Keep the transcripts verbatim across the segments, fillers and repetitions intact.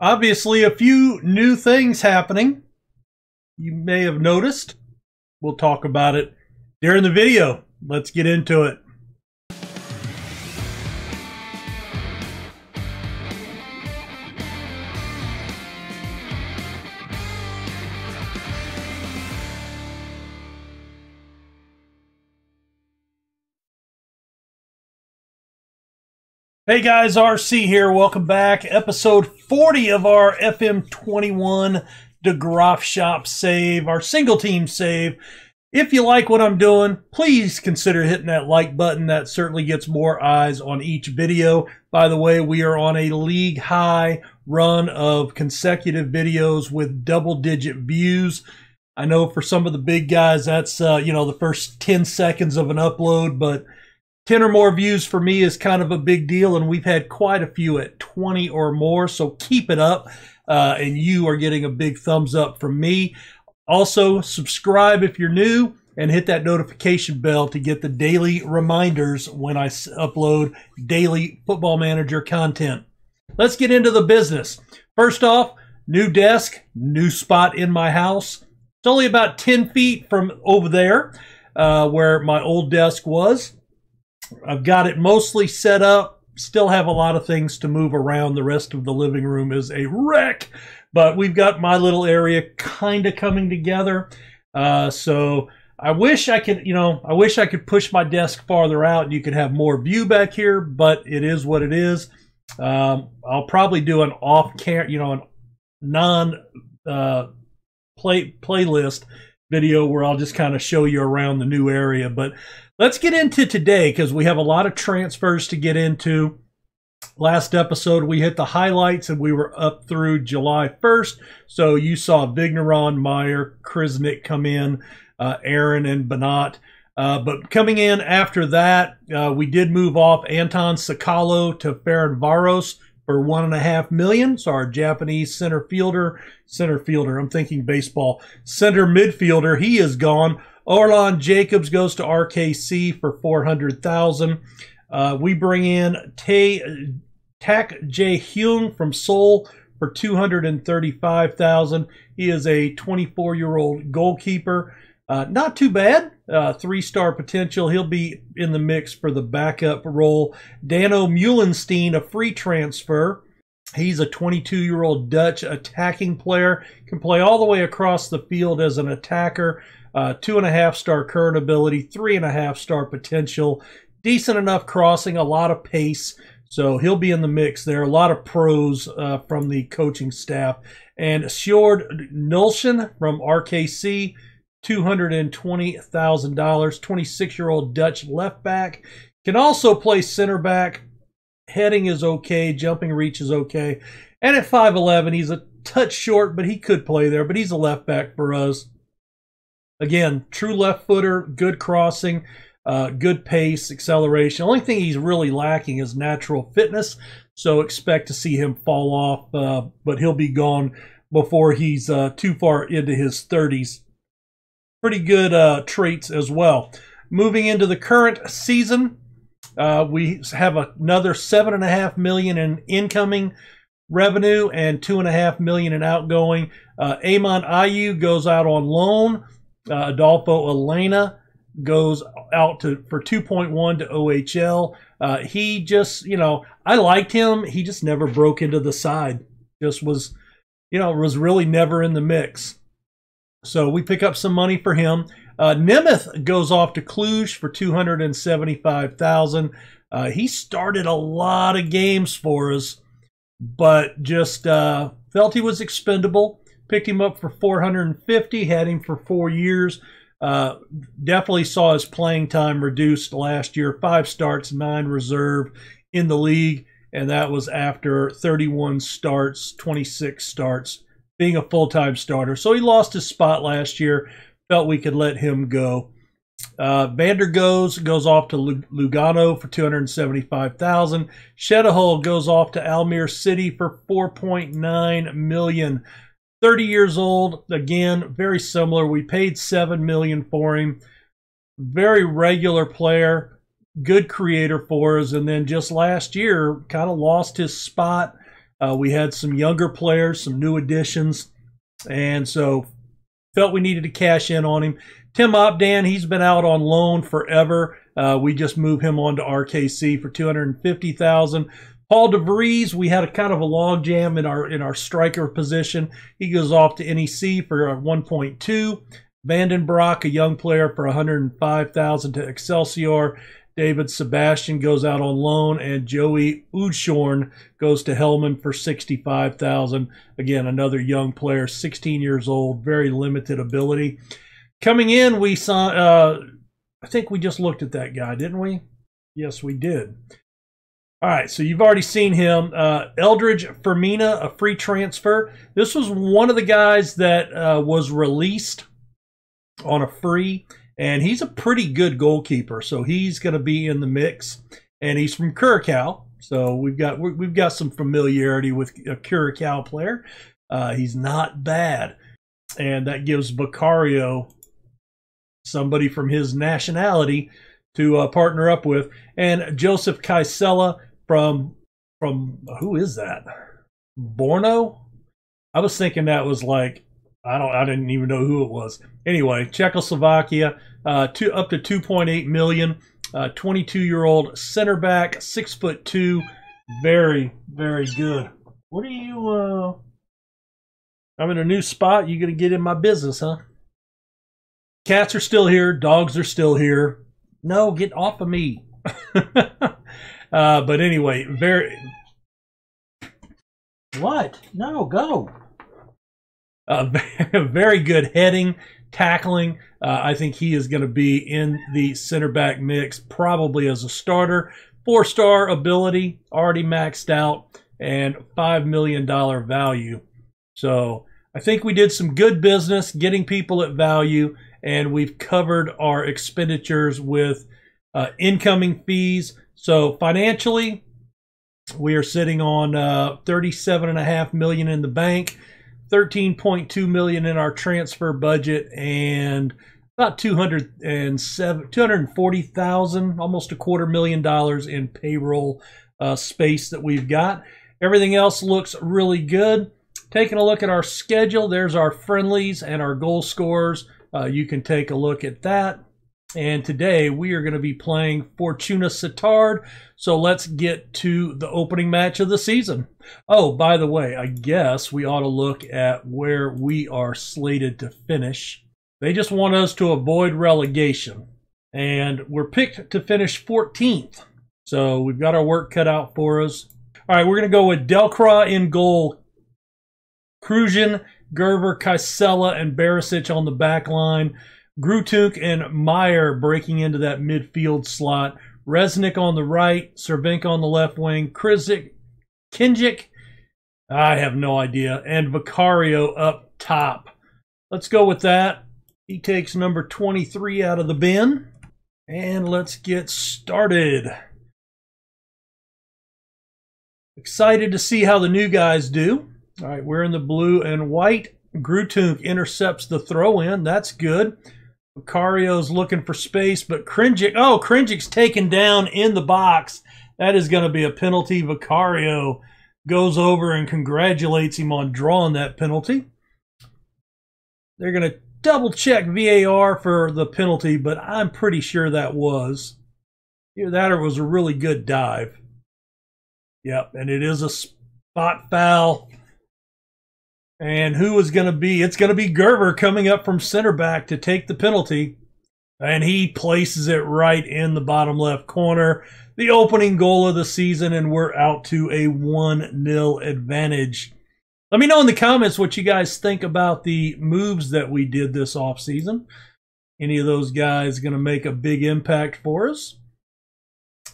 Obviously, a few new things happening. You may have noticed. We'll talk about it during the video. Let's get into it. Hey guys, R C here. Welcome back. Episode forty of our F M twenty-one De Graafschap save, our single team save. If you like what I'm doing, please consider hitting that like button. That certainly gets more eyes on each video. By the way, we are on a league high run of consecutive videos with double digit views. I know for some of the big guys, that's, uh, you know, the first ten seconds of an upload, but ten or more views for me is kind of a big deal, and we've had quite a few at twenty or more, so keep it up, uh, and you are getting a big thumbs up from me. Also, subscribe if you're new, and hit that notification bell to get the daily reminders when I upload daily Football Manager content. Let's get into the business. First off, new desk, new spot in my house. It's only about ten feet from over there, uh, where my old desk was. I've got it mostly set up, still have a lot of things to move around. The rest of the living room is a wreck, but we've got my little area kind of coming together. Uh, so I wish I could, you know, I wish I could push my desk farther out and you could have more view back here, but it is what it is. Um, I'll probably do an off camera, you know, a non uh, play playlist video where I'll just kind of show you around the new area. But let's get into today, because we have a lot of transfers to get into. Last episode, we hit the highlights, and we were up through July first. So you saw Vigneron, Meyer, Krnjic come in, uh, Aaron and Banat. Uh, but coming in after that, uh, we did move off Anton Sakalo to Ferencváros for one and a half million. So our Japanese center fielder, center fielder, I'm thinking baseball, center midfielder, he is gone. Orlon Jacobs goes to R K C for four hundred thousand dollars. Uh, we bring in Tae Tak Jae Hyung from Seoul for two hundred thirty-five thousand dollars. He is a twenty-four-year-old goalkeeper. Uh, not too bad. Uh, three-star potential. He'll be in the mix for the backup role. Dano Muhlenstein, a free transfer. He's a twenty-two-year-old Dutch attacking player. Can play all the way across the field as an attacker. Uh, two and a half star current ability, three and a half star potential, decent enough crossing, a lot of pace, so he'll be in the mix there. A lot of pros uh, from the coaching staff. And Sjord Nulsen from R K C, two hundred twenty thousand dollars, twenty-six-year-old Dutch left back. Can also play center back. Heading is okay, jumping reach is okay. And at five eleven, he's a touch short, but he could play there, but he's a left back for us. Again, true left footer, good crossing, uh, good pace, acceleration. The only thing he's really lacking is natural fitness, so expect to see him fall off, uh, but he'll be gone before he's uh, too far into his thirties. Pretty good uh, traits as well. Moving into the current season, uh, we have another seven point five million dollars in incoming revenue and two point five million dollars in outgoing. Uh, Amon Ayu goes out on loan. Uh, Adolfo Elena goes out to for two point one to O H L. Uh, he just, you know, I liked him. He just never broke into the side. Just was, you know, was really never in the mix. So we pick up some money for him. Uh, Nemeth goes off to Cluj for two hundred seventy-five thousand dollars. Uh, he started a lot of games for us, but just uh, felt he was expendable. Picked him up for four hundred fifty, had him for four years. Uh, definitely saw his playing time reduced last year. Five starts, nine reserve in the league, and that was after thirty-one starts, twenty-six starts, being a full-time starter. So he lost his spot last year. Felt we could let him go. Uh, Vander Goes goes off to Lugano for two hundred seventy-five thousand dollars. Shedahull goes off to Almere City for four point nine million dollars. thirty years old, again, very similar. We paid seven million dollars for him. Very regular player, good creator for us. And then just last year, kind of lost his spot Uh, we had some younger players, some new additions, and so felt we needed to cash in on him. Tim Opdan, he's been out on loan forever. Uh, we just moved him on to R K C for two hundred fifty thousand dollars. Paul DeVries, we had a kind of a logjam in our in our striker position. He goes off to N E C for one point two. Vanden Brock, a young player, for one hundred five thousand dollars to Excelsior. David Sebastian goes out on loan, and Joey Udshorn goes to Hellman for sixty-five thousand dollars. Again, another young player, sixteen years old, very limited ability. Coming in, we saw, uh, I think we just looked at that guy, didn't we? Yes, we did. All right, so you've already seen him. Uh, Eldridge Fermina, a free transfer. This was one of the guys that uh, was released on a free, and he's a pretty good goalkeeper, so he's going to be in the mix. And he's from Curacao, so we've got we've got some familiarity with a Curacao player. Uh, he's not bad, and that gives Vicario somebody from his nationality to uh, partner up with. And Joseph Kaisela from from who is that? Borno? I was thinking that was like. I don't. I didn't even know who it was. Anyway, Czechoslovakia, uh, to, up to two point eight million. twenty-two-year-old uh, center back, six foot two, very, very good. What are you? Uh, I'm in a new spot. You gonna get in my business, huh? Cats are still here. Dogs are still here. No, get off of me. uh, but anyway, very. What? No, go. Uh, very good heading, tackling. Uh, I think he is going to be in the center back mix, probably as a starter. Four-star ability, already maxed out, and five million dollars value. So I think we did some good business getting people at value, and we've covered our expenditures with uh, incoming fees. So financially, we are sitting on uh, thirty-seven point five million dollars in the bank. thirteen point two million dollars in our transfer budget, and about two hundred forty thousand dollars, almost a quarter million dollars in payroll uh, space that we've got. Everything else looks really good. Taking a look at our schedule, there's our friendlies and our goal scorers. Uh, you can take a look at that. And today we are going to be playing Fortuna Sittard. So let's get to the opening match of the season. Oh, by the way, I guess we ought to look at where we are slated to finish. They just want us to avoid relegation. And we're picked to finish fourteenth. So we've got our work cut out for us. All right, we're going to go with Delcra in goal. Krnjic, Gerver, Kaisela, and Berisic on the back line. Grutunk and Meyer breaking into that midfield slot. Resnick on the right, Cervenka on the left wing, Krnjic, Krnjic, I have no idea, and Vicario up top. Let's go with that. He takes number twenty-three out of the bin, and let's get started. Excited to see how the new guys do. All right, we're in the blue and white. Grutunk intercepts the throw-in. That's good. Vicario's looking for space, but Krnjic, oh, Krnjic's taken down in the box. That is going to be a penalty. Vicario goes over and congratulates him on drawing that penalty. They're going to double-check V A R for the penalty, but I'm pretty sure that was. Either that or it was a really good dive. Yep, and it is a spot foul. And who is going to be? It's going to be Gerver coming up from center back to take the penalty. And he places it right in the bottom left corner. The opening goal of the season, and we're out to a one nil advantage. Let me know in the comments what you guys think about the moves that we did this offseason. Any of those guys going to make a big impact for us?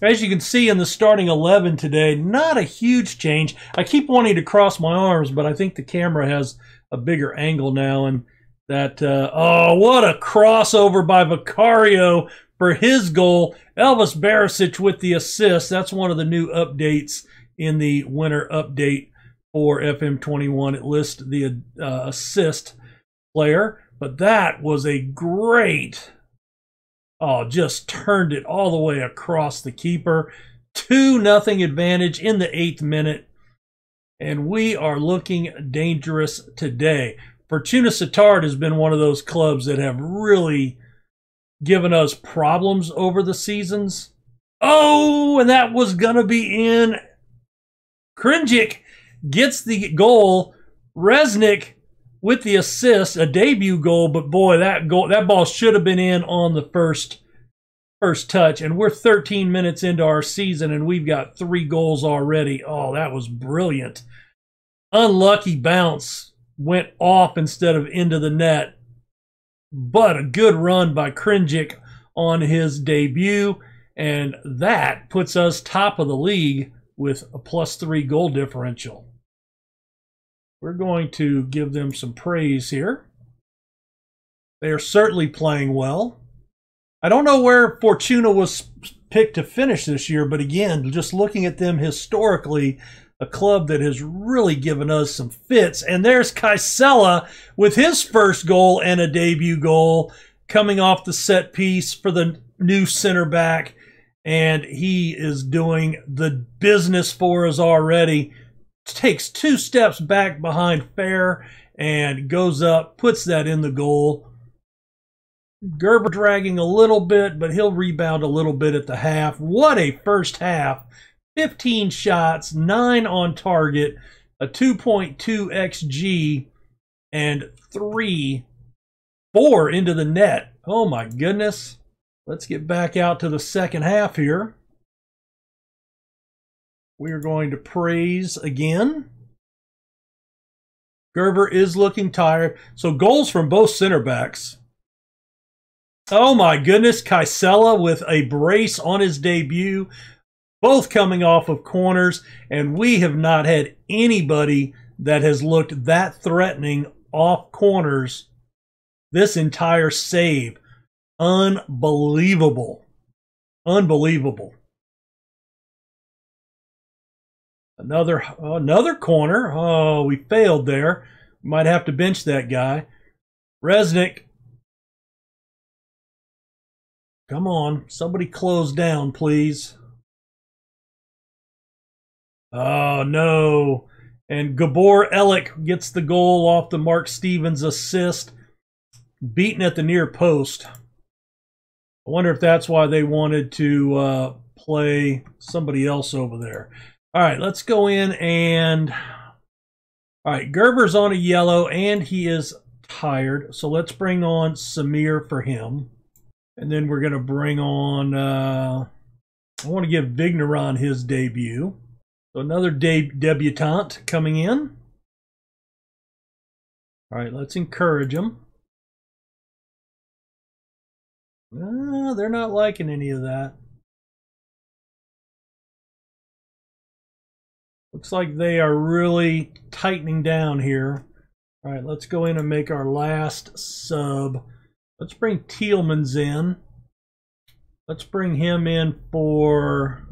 As you can see in the starting eleven today, not a huge change. I keep wanting to cross my arms, but I think the camera has a bigger angle now. And that, uh, oh, what a crossover by Vicario for his goal. Elvis Berisic with the assist. That's one of the new updates in the winter update for F M twenty-one. It lists the uh, assist player. But that was a great... Oh, just turned it all the way across the keeper. two nothing advantage in the eighth minute. and we are looking dangerous today. Fortuna Sittard has been one of those clubs that have really given us problems over the seasons. Oh, and that was going to be in. Krnjic gets the goal. Resnick with the assist, a debut goal, but boy, that goal, that ball should have been in on the first first touch. And we're thirteen minutes into our season, and we've got three goals already. Oh, that was brilliant. Unlucky bounce went off instead of into the net, but a good run by Krnjic on his debut, and that puts us top of the league with a plus three goal differential. We're going to give them some praise here. They are certainly playing well. I don't know where Fortuna was picked to finish this year, but again, just looking at them historically, a club that has really given us some fits. And there's Kaisela with his first goal and a debut goal coming off the set piece for the new center back. And he is doing the business for us already. Takes two steps back behind Fair and goes up, puts that in the goal. Gerver dragging a little bit, but he'll rebound a little bit at the half. What a first half. fifteen shots, nine on target, a two point two X G, and three, four into the net. Oh my goodness. Let's get back out to the second half here. We are going to praise again. Gerver is looking tired. So goals from both center backs. Oh my goodness, Kaisela with a brace on his debut. Both coming off of corners. And we have not had anybody that has looked that threatening off corners this entire save. Unbelievable. Unbelievable. Another another corner. Oh, we failed there. Might have to bench that guy. Resnick. Come on. Somebody close down, please. Oh, no. And Gabor Elek gets the goal off the Mark Stevens assist. Beaten at the near post. I wonder if that's why they wanted to uh, play somebody else over there. All right, let's go in and, all right, Gerber's on a yellow and he is tired. So let's bring on Samir for him. And then we're going to bring on, uh, I want to give Vigneron his debut. So another de debutant coming in. All right, let's encourage him. Uh, they're not liking any of that. Looks like they are really tightening down here. All right, let's go in and make our last sub. Let's bring Thielmans in. Let's bring him in for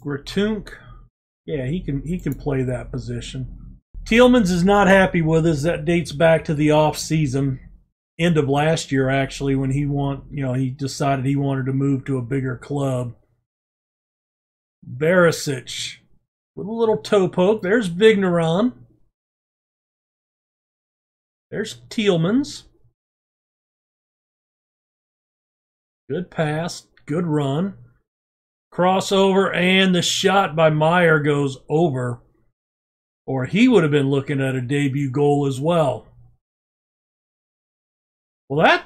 Grutunk. Yeah, he can he can play that position. Thielmans is not happy with us. That dates back to the off season, end of last year actually, when he want you know he decided he wanted to move to a bigger club. Berisic. With a little toe poke. There's Vigneron. There's Thielmans. Good pass. Good run. Crossover and the shot by Meyer goes over. Or he would have been looking at a debut goal as well. Well, that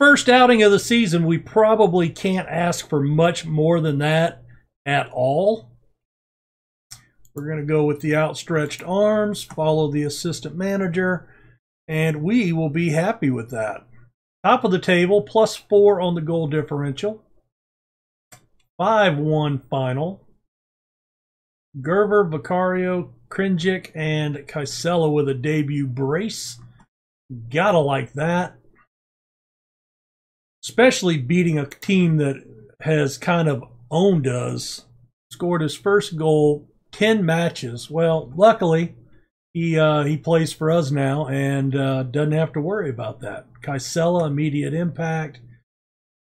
first outing of the season, we probably can't ask for much more than that at all. We're going to go with the outstretched arms, follow the assistant manager, and we will be happy with that. Top of the table, plus four on the goal differential. five one final. Gerver, Vicario, Krnjic, and Kaisela with a debut brace. Gotta like that. Especially beating a team that has kind of owned us. Scored his first goal ten matches. Well, luckily he uh he plays for us now and uh doesn't have to worry about that. Kaisela, immediate impact,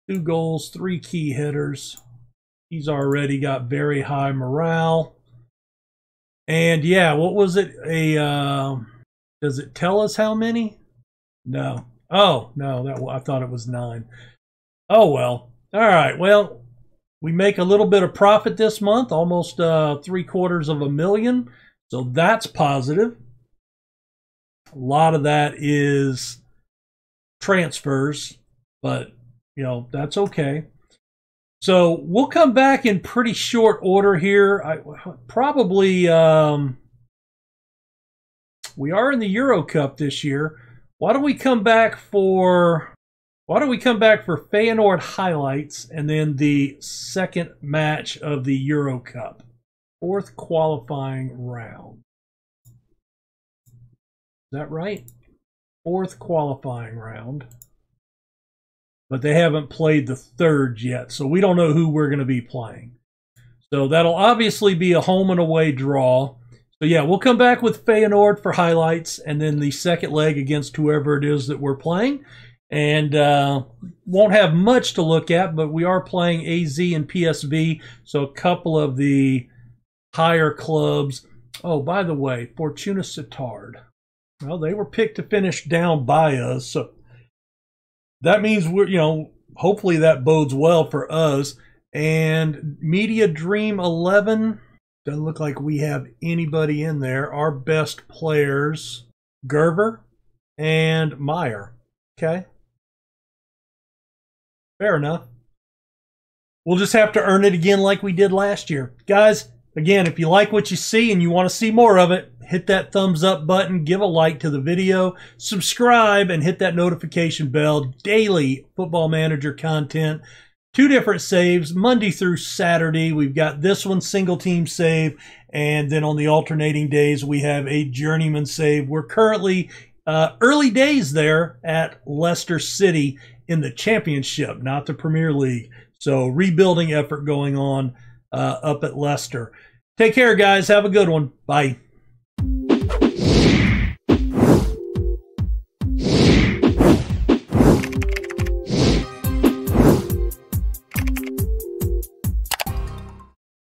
two goals, three key hitters. He's already got very high morale. And yeah, what was it? A uh, does it tell us how many? No. Oh no, that I thought it was nine. Oh well. All right. Well, we make a little bit of profit this month, almost uh, three quarters of a million. So that's positive. A lot of that is transfers, but you know that's okay. So we'll come back in pretty short order here. I, probably um, we are in the Euro Cup this year. Why don't we come back for why don't we come back for Feyenoord highlights and then the second match of the Euro Cup, fourth qualifying round. Is that right? Fourth qualifying round. But they haven't played the third yet, so we don't know who we're going to be playing. So that'll obviously be a home and away draw. So yeah, we'll come back with Feyenoord for highlights, and then the second leg against whoever it is that we're playing. And uh, won't have much to look at, but we are playing A Z and P S V, so a couple of the higher clubs. Oh, by the way, Fortuna Sittard. Well, they were picked to finish down by us, so that means we're, you know, hopefully that bodes well for us. And Media Dream eleven, doesn't look like we have anybody in there. Our best players, Gerver and Meyer. Okay. Fair enough. We'll just have to earn it again like we did last year. Guys, again, if you like what you see and you want to see more of it, hit that thumbs up button, give a like to the video, subscribe, and hit that notification bell. Daily Football Manager content. Two different saves, Monday through Saturday. We've got this one, single team save, and then on the alternating days, we have a journeyman save. We're currently uh, early days there at Leicester City in the championship, not the Premier League. So rebuilding effort going on uh, up at Leicester. Take care, guys. Have a good one. Bye.